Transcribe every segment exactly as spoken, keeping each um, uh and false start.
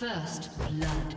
First blood.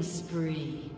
Killing spree.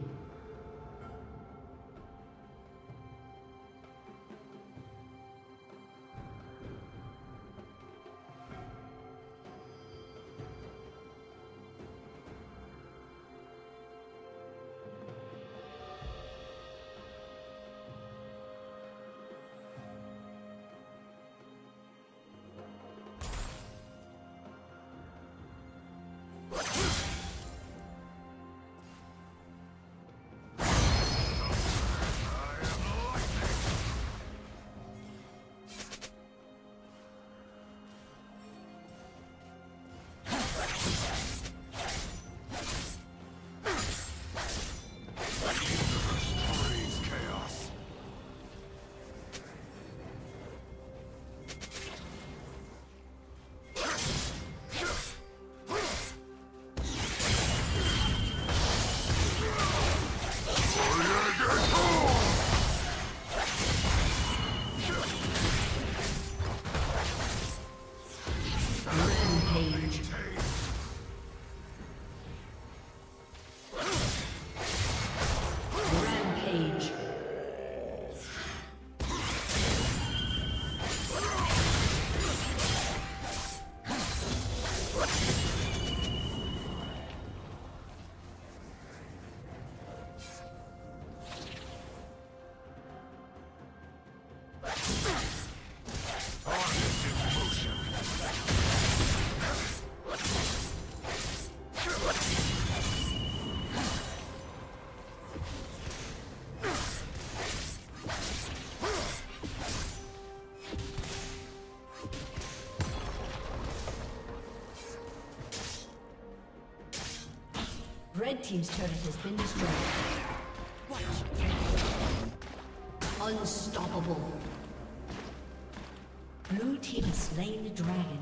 Red team's turret has been destroyed. Watch. Unstoppable. Blue team has slain the dragon.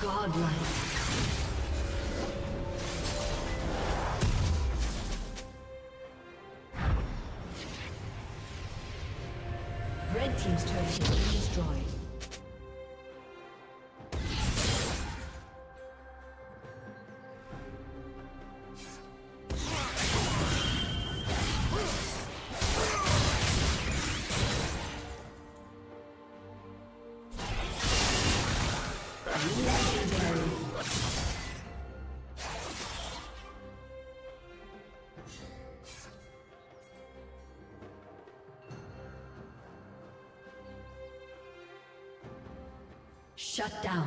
Godlike. Red team's turret has been destroyed. Shut down.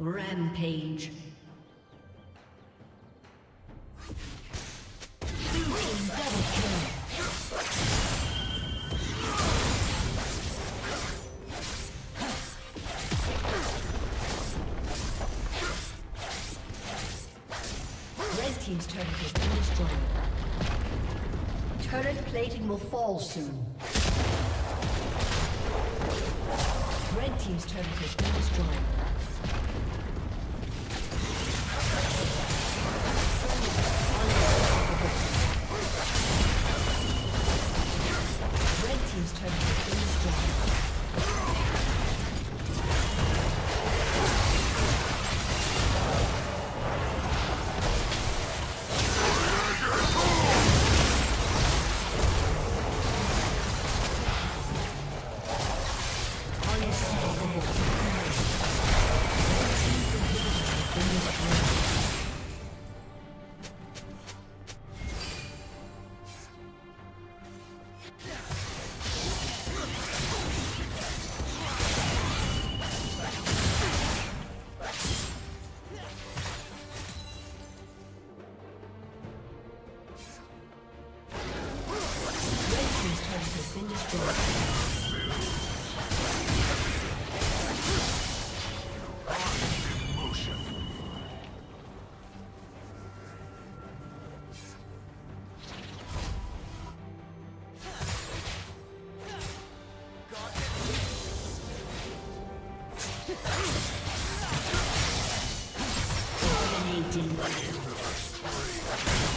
Rampage. Team's turret has been destroyed. Turret plating will fall soon. Red team's turret has been destroyed. Dominating.